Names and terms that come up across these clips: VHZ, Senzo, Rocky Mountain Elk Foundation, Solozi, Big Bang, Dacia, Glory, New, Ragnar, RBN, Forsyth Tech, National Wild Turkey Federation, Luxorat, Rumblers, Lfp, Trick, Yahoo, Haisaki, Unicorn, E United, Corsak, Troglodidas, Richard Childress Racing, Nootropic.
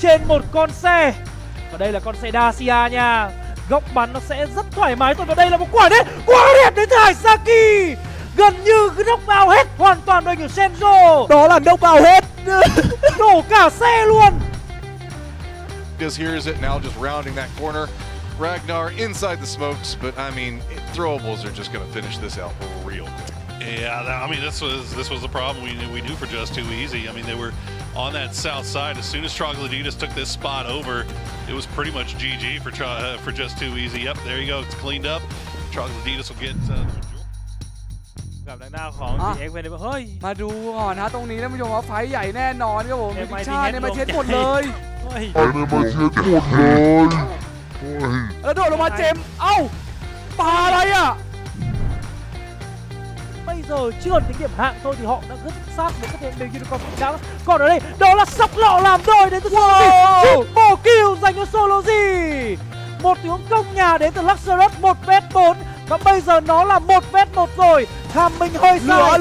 trên một con xe. Và đây là con xe Dacia nha. Góc bắn nó sẽ rất thoải mái thôi. Và đây là một quả đấy, quá đẹp đến từ Haisaki. Gần như knock out hết hoàn toàn đội của Senzo. Đó là knock out hết. Đổ cả xe luôn. Here's it now, just rounding that corner. Ragnar inside the smokes, but I mean, throwables are just going to finish this out real quick. Yeah, I mean, this was the problem we knew for Just Too Easy. I mean, they were on that south side. As soon as Troglodidas took this spot over, it was pretty much GG for Just Too Easy. Yep, there you go. It's cleaned up. Troglodidas will get. กับทางหน้าของ TX ไปเฮ้ยมาดูก่อนฮะตรงนี้ท่านผู้ชมว่าไฟใหญ่แน่นอนครับผมมีชาติในมาเช็ดหมดเลยเฮ้ยในมาเช็ดหมดเลยเฮ้ยแล้วโดดลงมาเจมเอ้าปาอะไรอ่ะ bây giờ chưa đến điểm hạng thôi thì họ đã rất sát với các đội Unicorn đã. Còn ở đây đó là sọc lọ làm đôi đến từ triple kill dành cho Solozi, một tiếng công nhà đến từ Luxorat 1v4 và bây giờ nó là 1v1 rồi. Tham Minh hơi sai.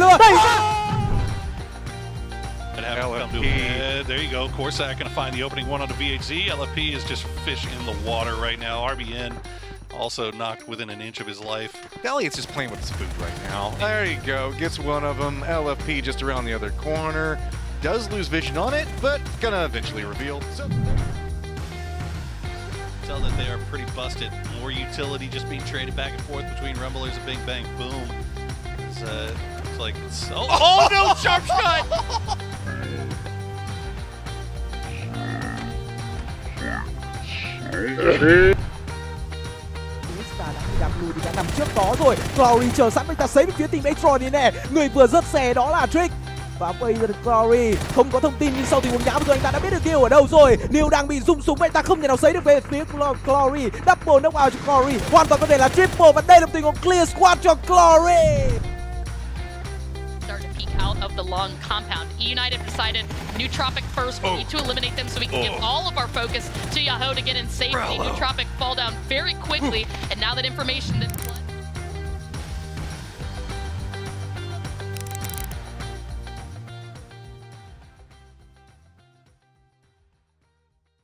Đây. Lfp. There you go. Corsak going to find the opening one on the VHZ. Lfp is just fish in the water right now. RBN also knocked within an inch of his life. Elliot's just playing with his food right now. There you go. Gets one of them. Lfp just around the other corner. Does lose vision on it, but going to eventually reveal. So tell that they are pretty busted. More utility just being traded back and forth between Rumblers and Big Bang. Boom. It's like so. Oh no! Sharp shot. Star đã bị đạp lùi thì đã nằm trước đó rồi. Glory chờ sẵn bên ta xấy bên phía team Atron đi nè. Người vừa rớt xe đó là Trick. Và bây giờ Glory không có thông tin nhưng sau tình huống nhá bây giờ anh ta đã biết được New ở đâu rồi. New đang bị rung súng vậy ta không thể nào xấy được về phía Glory. Double knock out cho Glory. Hoàn toàn có thể là triple và đây là tình huống clear squad cho Glory. Out of the long compound. E United decided Nootropic first. We need to eliminate them so we can give all of our focus to Yahoo to get in safety. Nootropic fall down very quickly, and now that information that